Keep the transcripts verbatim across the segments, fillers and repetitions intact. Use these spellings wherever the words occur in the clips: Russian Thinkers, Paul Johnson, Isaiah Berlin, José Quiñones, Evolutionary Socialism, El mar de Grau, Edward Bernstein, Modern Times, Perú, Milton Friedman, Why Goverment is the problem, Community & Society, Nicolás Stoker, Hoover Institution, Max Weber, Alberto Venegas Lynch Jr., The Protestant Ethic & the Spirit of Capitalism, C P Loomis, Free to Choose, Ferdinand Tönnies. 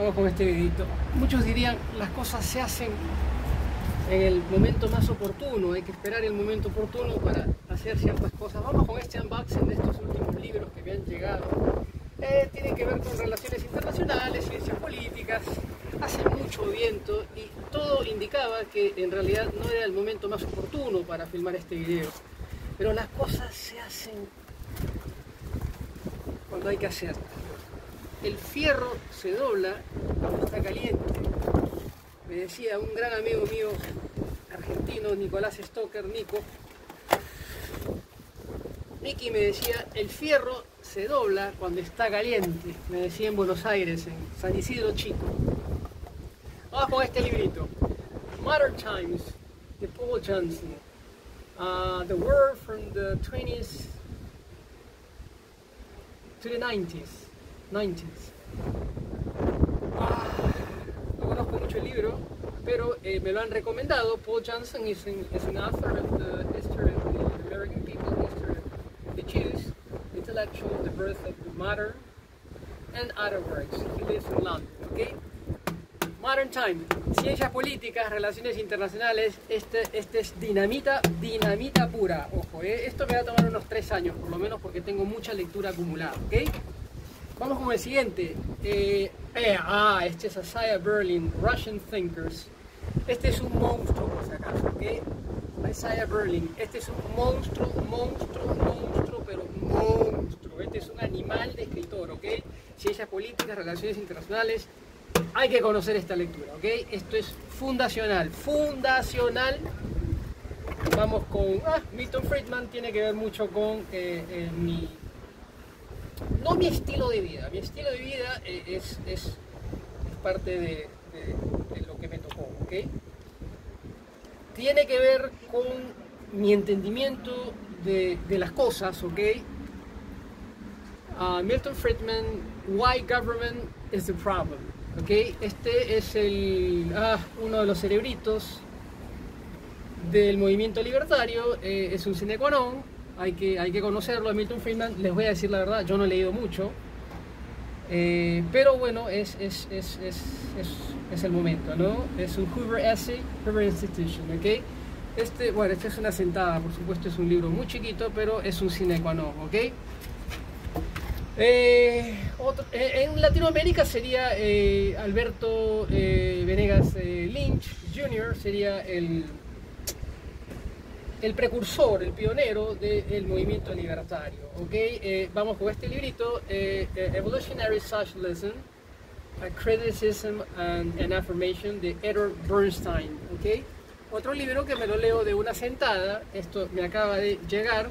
Vamos con este videito. Muchos dirían, las cosas se hacen en el momento más oportuno, hay que esperar el momento oportuno para hacer ciertas cosas. Vamos con este unboxing de estos últimos libros que me han llegado. Eh, tienen que ver con relaciones internacionales, ciencias políticas. Hace mucho viento y todo indicaba que en realidad no era el momento más oportuno para filmar este video. Pero las cosas se hacen cuando hay que hacerlas. El fierro se dobla cuando está caliente. Me decía un gran amigo mío argentino, Nicolás Stoker, Nico. Nicky me decía, el fierro se dobla cuando está caliente. Me decía en Buenos Aires, en San Isidro Chico. Vamos con este librito. Modern Times, de Paul Johnson. Uh, the World from the twenties to the nineties. nineties. Ah. El libro, pero eh, me lo han recomendado. Paul Johnson is an, is an author of the history of the American people, history of the Jews, intellectual, the birth of the modern, and other works. He lives in London, okay? Modern Time, ciencias políticas, relaciones internacionales. Este, este es dinamita, dinamita pura. Ojo, eh. Esto me va a tomar unos tres años, por lo menos, porque tengo mucha lectura acumulada, ¿ok? Vamos con el siguiente. Eh, eh, ah, este es Isaiah Berlin, Russian Thinkers. Este es un monstruo, por si acaso, ¿ok? Isaiah Berlin. Este es un monstruo, monstruo, monstruo, pero monstruo. Este es un animal de escritor, ¿ok? Ciencias políticas, relaciones internacionales. Hay que conocer esta lectura, ¿ok? Esto es fundacional, fundacional. Vamos con... Ah, Milton Friedman tiene que ver mucho con eh, eh, mi... No mi estilo de vida, mi estilo de vida es, es, es parte de, de, de lo que me tocó, ¿ok? Tiene que ver con mi entendimiento de, de las cosas, ¿ok? Uh, Milton Friedman, Why Government is the Problem, ¿ok? Este es el, ah, uno de los cerebritos del movimiento libertario, eh, es un sine qua non. Hay que, hay que conocerlo a Milton Friedman. Les voy a decir la verdad, yo no he leído mucho, eh, pero bueno, es, es, es, es, es, es el momento, ¿no? Es un Hoover Essay, Hoover Institution, ¿ok? Este, bueno, esta es una sentada, por supuesto, es un libro muy chiquito, pero es un sine qua non, ¿ok? Eh, otro, eh, en Latinoamérica sería eh, Alberto eh, Venegas eh, Lynch junior, sería el... el precursor, el pionero del movimiento libertario, ¿ok? Eh, vamos con este librito, eh, eh, Evolutionary Socialism, a Criticism and an Affirmation, de Edward Bernstein, ¿ok? Otro libro que me lo leo de una sentada, esto me acaba de llegar,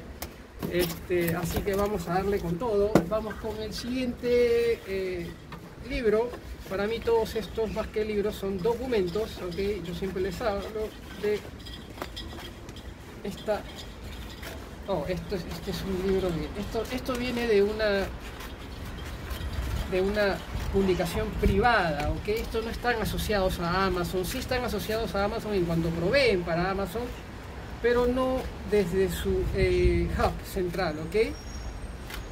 este, así que vamos a darle con todo. Vamos con el siguiente eh, libro. Para mí todos estos, más que libros, son documentos, ¿ok? Yo siempre les hablo de... Esta, oh, esto, este es un libro de, esto, esto viene de una de una publicación privada, ¿ok? Esto no están asociados a Amazon, sí están asociados a Amazon en cuanto proveen para Amazon, pero no desde su eh, hub central, ¿ok?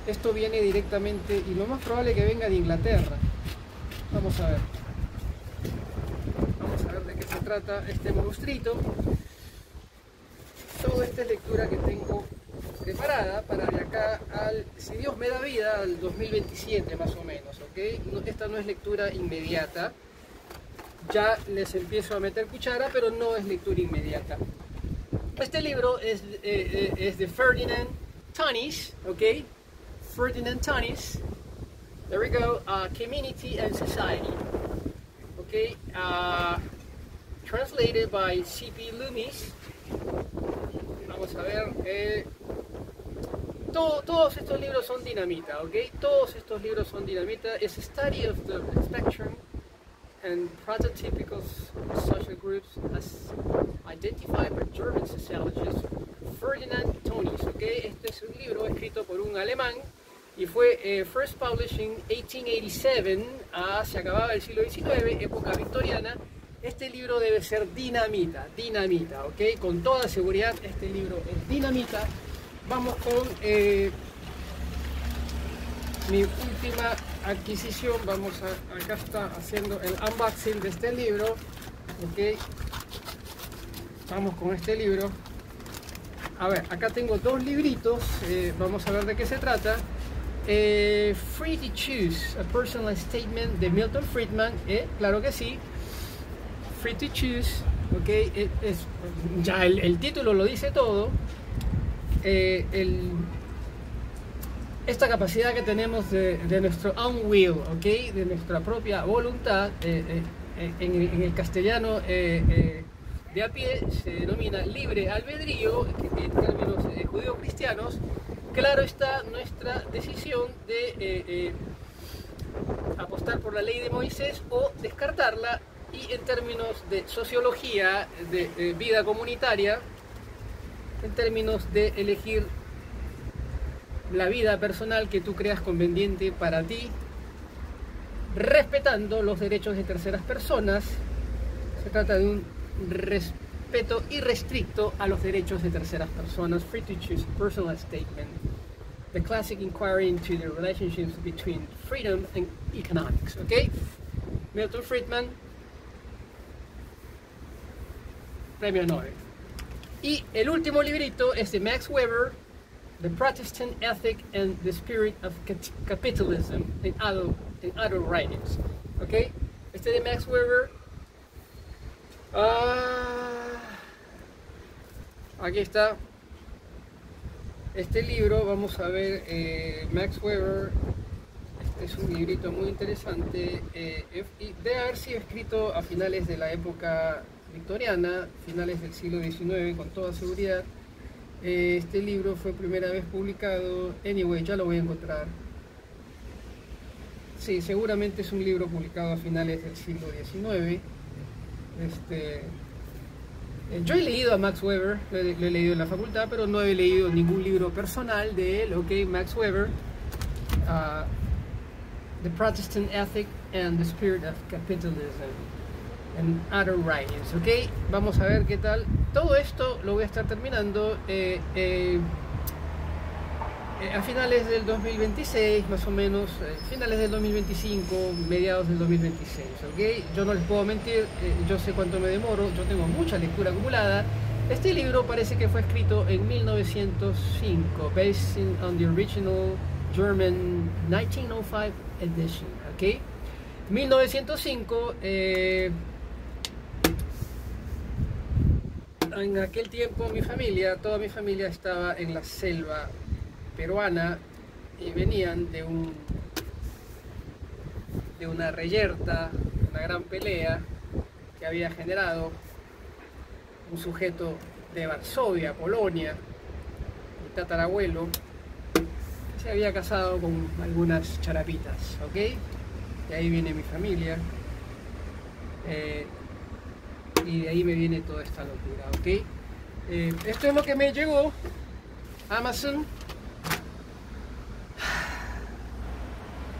Esto viene directamente y lo más probable que venga de Inglaterra. Vamos a ver, vamos a ver de qué se trata este monstruito. Toda esta lectura que tengo preparada para de acá al, si Dios me da vida, al dos mil veintisiete más o menos, ¿ok? No, esta no es lectura inmediata, ya les empiezo a meter cuchara, pero no es lectura inmediata. Este libro es, eh, es de Ferdinand Tönnies, ¿ok? Ferdinand Tönnies, there we go, uh, Community and Society, ¿ok? Uh, translated by C P Loomis. Vamos a ver, eh, todo, todos estos libros son dinamita, ¿ok? Todos estos libros son dinamita. Es Study of the Spectrum and Prototypical Social Groups as Identified by German Sociologists, Ferdinand Tönnies, ¿ok? Este es un libro escrito por un alemán y fue eh, first published in eighteen eighty-seven, ah, se acababa el siglo diecinueve, época victoriana. Este libro debe ser dinamita, dinamita, ¿ok? Con toda seguridad este libro es dinamita. Vamos con eh, mi última adquisición. Vamos a, acá está haciendo el unboxing de este libro. Ok, vamos con este libro. A ver, acá tengo dos libritos, eh, vamos a ver de qué se trata. Eh, Free to Choose, a Personal Statement de Milton Friedman, eh, claro que sí. Free to Choose, ok, eh, es, ya el, el título lo dice todo. Eh, el, esta capacidad que tenemos de, de nuestro own will, ok, de nuestra propia voluntad, eh, eh, en, en el castellano eh, eh, de a pie se denomina libre albedrío, en términos eh, judíos cristianos. Claro está nuestra decisión de eh, eh, apostar por la ley de Moisés o descartarla, y en términos de sociología, de eh, vida comunitaria, en términos de elegir la vida personal que tú creas conveniente para ti, respetando los derechos de terceras personas. Se trata de un respeto irrestricto a los derechos de terceras personas. Free to Choose, Personal Statement, the classic inquiry into the relationships between freedom and economics. Ok, Milton Friedman, premio Nobel. Y el último librito es de Max Weber, The Protestant Ethic and the Spirit of Capitalism in Adult, in adult Writings. Ok, este de Max Weber. Ah, aquí está este libro. Vamos a ver, eh, Max Weber. Este es un librito muy interesante, eh, de haber sido escrito a finales de la época victoriana, finales del siglo diecinueve, con toda seguridad. Eh, este libro fue primera vez publicado. Anyway, ya lo voy a encontrar. Sí, seguramente es un libro publicado a finales del siglo diecinueve. Este, yo he leído a Max Weber, lo he, lo he leído en la facultad, pero no he leído ningún libro personal de él. Ok, Max Weber, uh, The Protestant Ethic and the Spirit of Capitalism and Other Writings. Ok, vamos a ver qué tal. Todo esto lo voy a estar terminando eh, eh, a finales del dos mil veintiséis, más o menos, eh, finales del dos mil veinticinco, mediados del dos mil veintiséis, ¿ok? Yo no les puedo mentir, eh, yo sé cuánto me demoro, yo tengo mucha lectura acumulada. Este libro parece que fue escrito en mil novecientos cinco, based on the original German nineteen oh five edition, ¿ok? mil novecientos cinco, eh, en aquel tiempo mi familia, toda mi familia estaba en la selva peruana, y venían de un de una reyerta, una gran pelea que había generado un sujeto de Varsovia, Polonia. Mi tatarabuelo se había casado con algunas charapitas, ok, de ahí viene mi familia, eh, y de ahí me viene toda esta locura, ok. Eh, esto es lo que me llegó, Amazon.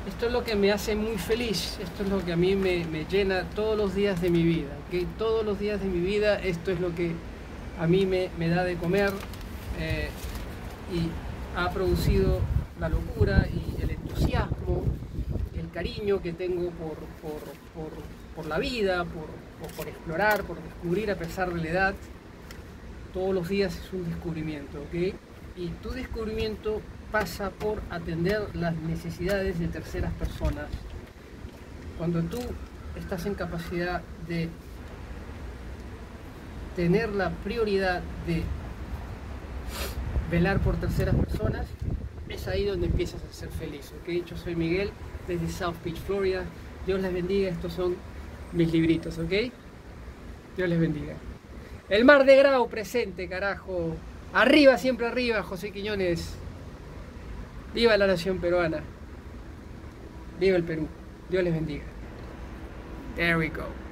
Esto es lo que me hace muy feliz, esto es lo que a mí me, me llena todos los días de mi vida, ¿okay? Todos los días de mi vida esto es lo que a mí me, me da de comer, eh, y ha producido la locura y el entusiasmo, el cariño que tengo por, por, por, por la vida, por, por, por explorar, por descubrir a pesar de la edad. Todos los días es un descubrimiento, ¿okay? Y tu descubrimiento pasa por atender las necesidades de terceras personas. Cuando tú estás en capacidad de tener la prioridad de velar por terceras personas, es ahí donde empiezas a ser feliz, ¿ok? Yo soy Miguel, desde South Beach, Florida. Dios les bendiga, estos son mis libritos, ¿ok? Dios les bendiga. El Mar de Grau presente, carajo. Arriba, siempre arriba, José Quiñones. Viva la nación peruana. Viva el Perú. Dios les bendiga. There we go.